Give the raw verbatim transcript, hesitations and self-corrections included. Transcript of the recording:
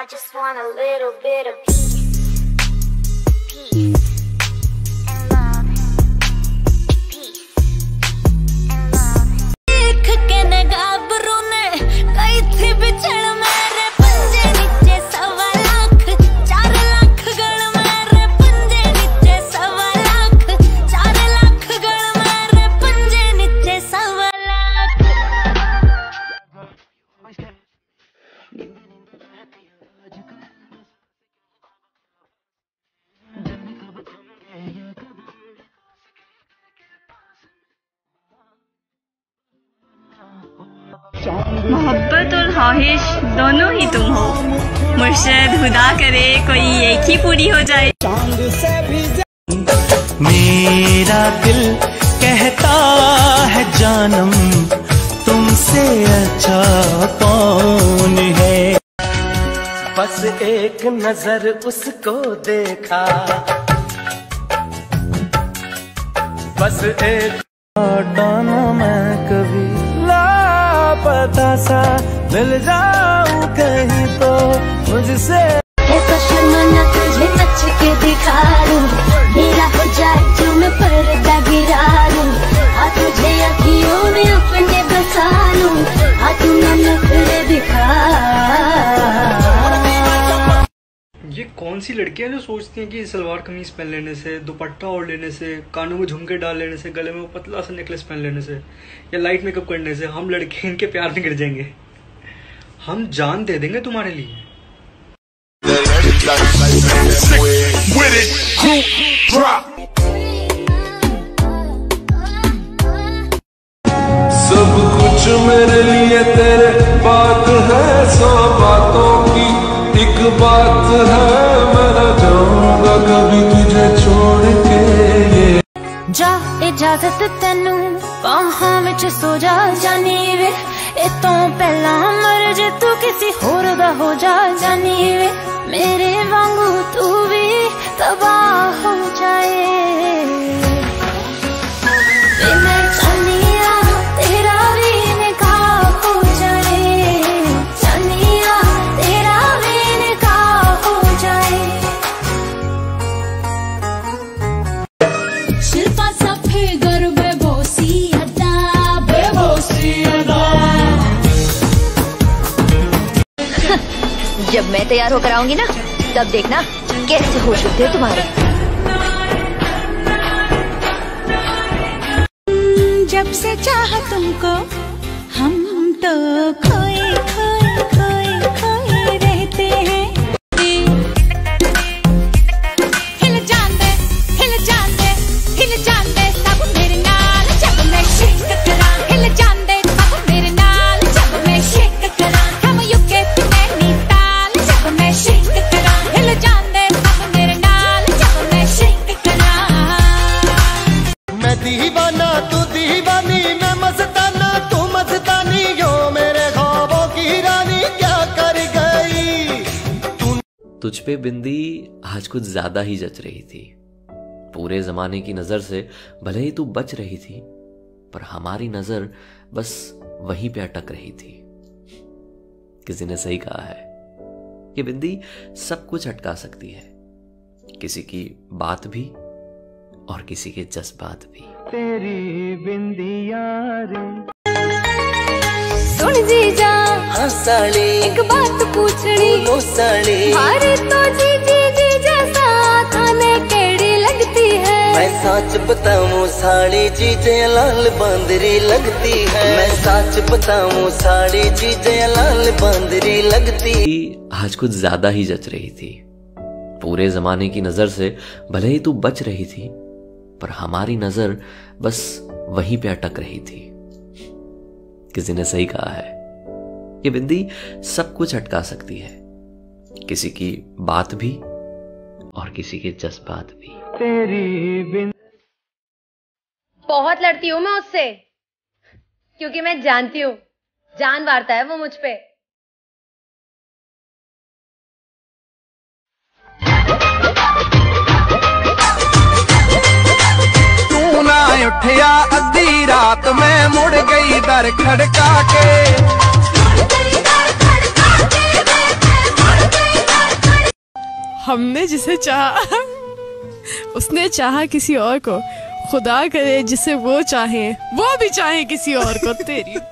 I just want a little bit of peace, peace and love, peace and love. देख के न घाबरू ने गई थी बिछड़ मेरे पंजे नीचे सवा लाख चार लाख गण मेरे पंजे नीचे सवा लाख चार लाख गण मेरे पंजे नीचे सवा लाख। मोहब्बत और ख्वाहिश दोनों ही तुम हो, मुर्शिद खुदा करे कोई एक ही पूरी हो जाए। मेरा दिल कहता है जानम तुमसे अच्छा कौन है, बस एक नजर उसको देखा, बस एक डाना मैं कभी पता सा मिल जाऊं कहीं तो मुझसे तुझे नच के दिखा दूं, मेरा हो जाए जो मैं पर्दा गिरा दूं, और तुझे अखियों में अपने बसा लूं, और तुम नखरे दिखा। ये कौन सी लड़कियां जो सोचती हैं कि सलवार कमीज पहन लेने से, दुपट्टा ओढ़ लेने से, कानों में झुमके डाल लेने से, गले में वो पतला सा नेकलेस पहन लेने से या लाइट मेकअप करने से हम लड़के इनके प्यार में गिर जाएंगे, हम जान दे देंगे तुम्हारे लिए। सब कुछ मेरे लिए तेरे बात है, सौ बातों की एक बात है, मैं न जाऊंगा कभी तुझे छोड़ के। जा इजाजत तेनू बाहों विच सो जा जानी वे, ए तो पहला मर जे तू किसी होर दा हो जा जानी वे, मेरे वांगू तू भी तबाह हो जाए। मैं चाहनिया तेरा भी निकाह हो जाए, जब मैं तैयार होकर आऊंगी ना तब देखना कैसे होश उठते हैं तुम्हारे। जब से चाहा तुमको हम तो खोए खोए खोए खोए रहते हैं, हिल जाते हिल जाते हिल जाते सब मेरे नाल, जब मैं शिक करा हिल जाते सब मेरे नाल, जब मैं शिक करा हम यूके दीवाना तू दीवानी मैं मस्ताना तू मस्तानी, यो मेरे ख्वाबों की रानी क्या कर गई। तुझ पे बिंदी आज कुछ ज्यादा ही जच रही थी, पूरे जमाने की नजर से भले ही तू बच रही थी, पर हमारी नजर बस वहीं पे अटक रही थी। किसी ने सही कहा है कि बिंदी सब कुछ अटका सकती है, किसी की बात भी और किसी के जज्बात भी। तेरी बिंदी यारे सुन जीजा साले, एक बात पूछनी हारे तो जी जी जीजा साथ में केड़ी लगती है, मैं सच बताऊं साड़ी जीजे लाल बांदरी लगती है, मैं सच बताऊं साड़ी जीजे लाल बांदरी लगती। आज कुछ ज्यादा ही जच रही थी, पूरे जमाने की नजर से भले ही तू बच रही थी, पर हमारी नजर बस वहीं पे अटक रही थी। किसी ने सही कहा है कि बिंदी सब कुछ अटका सकती है, किसी की बात भी और किसी के जज्बात भी। तेरी बिन बहुत लड़ती हूं मैं उससे, क्योंकि मैं जानती हूं जान वारता है वो मुझ पे। उठया अधी रात में मुड़ गई दर खड़का के, हमने जिसे चाहा उसने चाहा किसी और को, खुदा करे जिसे वो चाहे वो भी चाहे किसी और को। तेरी